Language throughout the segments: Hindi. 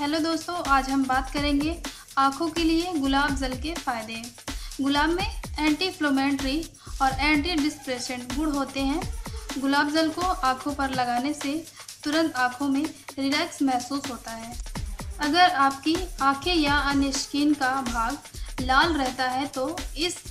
हेलो दोस्तों, आज हम बात करेंगे आँखों के लिए गुलाब जल के फ़ायदे। गुलाब में एंटी इन्फ्लेमेटरी और एंटी डिस्प्रेसेंट गुण होते हैं। गुलाब जल को आँखों पर लगाने से तुरंत आँखों में रिलैक्स महसूस होता है। अगर आपकी आँखें या अन्य स्किन का भाग लाल रहता है तो इस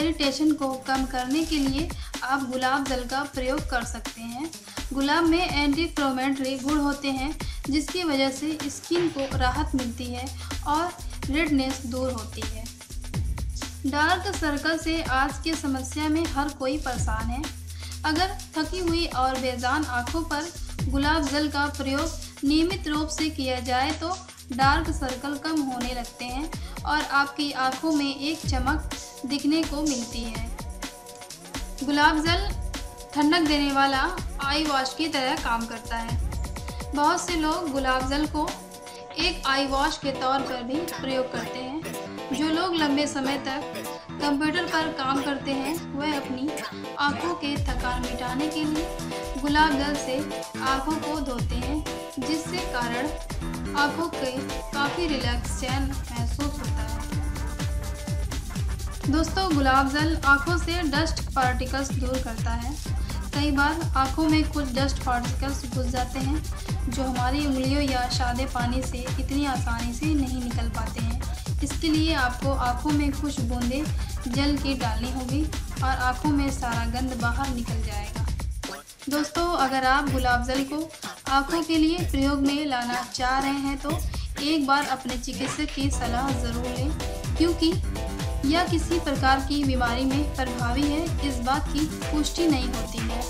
इरिटेशन को कम करने के लिए आप गुलाब जल का प्रयोग कर सकते हैं। गुलाब में एंटी इन्फ्लेमेटरी गुण होते हैं जिसकी वजह से स्किन को राहत मिलती है और रेडनेस दूर होती है। डार्क सर्कल से आज की समस्या में हर कोई परेशान है। अगर थकी हुई और बेजान आँखों पर गुलाब जल का प्रयोग नियमित रूप से किया जाए तो डार्क सर्कल कम होने लगते हैं और आपकी आँखों में एक चमक दिखने को मिलती है। गुलाब जल ठंडक देने वाला आई वॉश की तरह काम करता है। बहुत से लोग गुलाब जल को एक आई वॉश के तौर पर भी प्रयोग करते हैं। जो लोग लंबे समय तक कंप्यूटर पर काम करते हैं वह अपनी आँखों के थकान मिटाने के लिए गुलाब जल से आँखों को धोते हैं, जिससे कारण आँखों के काफ़ी रिलैक्स चैन महसूस होता है। दोस्तों, गुलाब जल आँखों से डस्ट पार्टिकल्स दूर करता है। कई बार आँखों में कुछ डस्ट पार्टिकल्स घुस जाते हैं जो हमारी उंगलियों या सादे पानी से इतनी आसानी से नहीं निकल पाते हैं। इसके लिए आपको आँखों में कुछ बूंदें जल की डालनी होगी और आँखों में सारा गंद बाहर निकल जाएगा। दोस्तों, अगर आप गुलाब जल को आँखों के लिए प्रयोग में लाना चाह रहे हैं तो एक बार अपने चिकित्सक की सलाह ज़रूर लें, क्योंकि यह किसी प्रकार की बीमारी में प्रभावी है इस बात की पुष्टि नहीं होती है।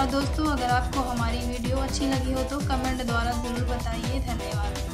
और दोस्तों, अगर आपको हमारी वीडियो अच्छी लगी हो तो कमेंट द्वारा ज़रूर बताइए। धन्यवाद।